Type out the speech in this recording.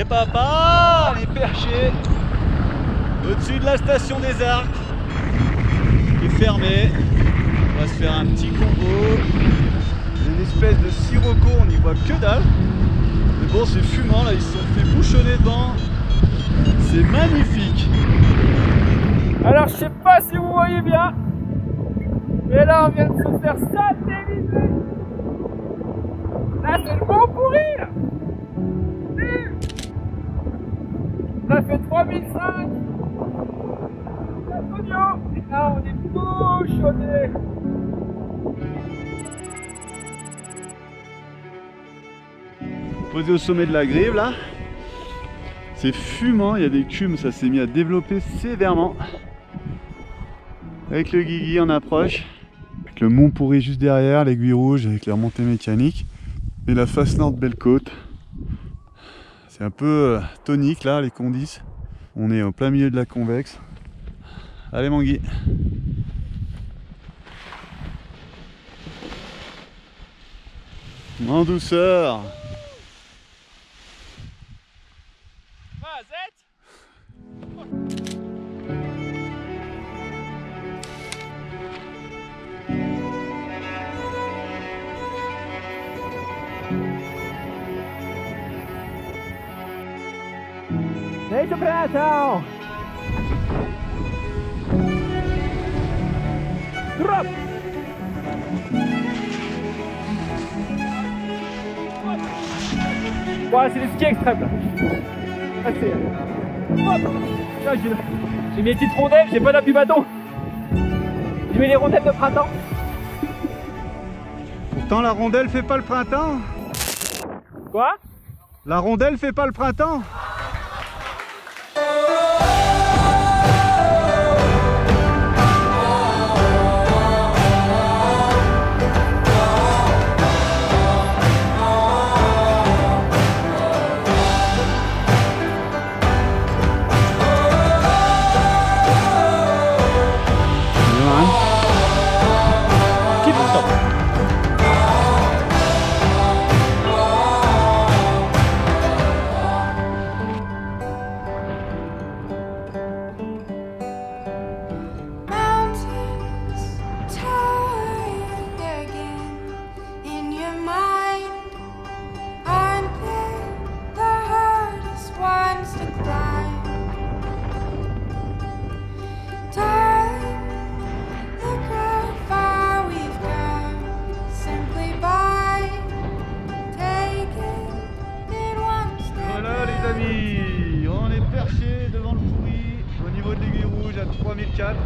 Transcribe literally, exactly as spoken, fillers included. Et papa, elle est perchée au-dessus de la station des Arcs, qui est fermée. On va se faire un petit combo. Une espèce de Sirocco, on n'y voit que dalle. Mais bon, c'est fumant là, ils se sont fait bouchonner devant. C'est magnifique. Alors je sais pas si vous voyez bien, mais là on vient de se faire satelliser. Là c'est le Mont Pourri là. Ça fait trois mille cinq. Et là on est bouchonné. Posé au sommet de la grive là. C'est fumant, il y a des cumes, ça s'est mis à développer sévèrement. Avec le Guigui en approche. Avec le Mont Pourri juste derrière, l'Aiguille Rouge avec la remontée mécanique. Et la face nord de Bellecôte. C'est un peu tonique là, les condices. On est au plein milieu de la convexe. Allez mon Guy. En douceur. Deita pra tal! Drop! Voilà, c'est des skis extrêmes là. Assez. Hop! J'ai mis les petites rondelles, j'ai pas d'appui bâton. J'ai mis les rondelles de printemps. Pourtant la rondelle fait pas le printemps. Quoi? La rondelle fait pas le printemps. Devant le Pourri, au niveau de l'Aiguille Rouge à trois mille quatre.